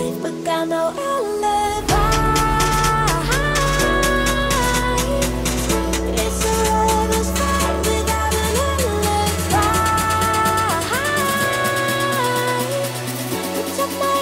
life, but I know I'll live. It's a river's fight without an end. It's a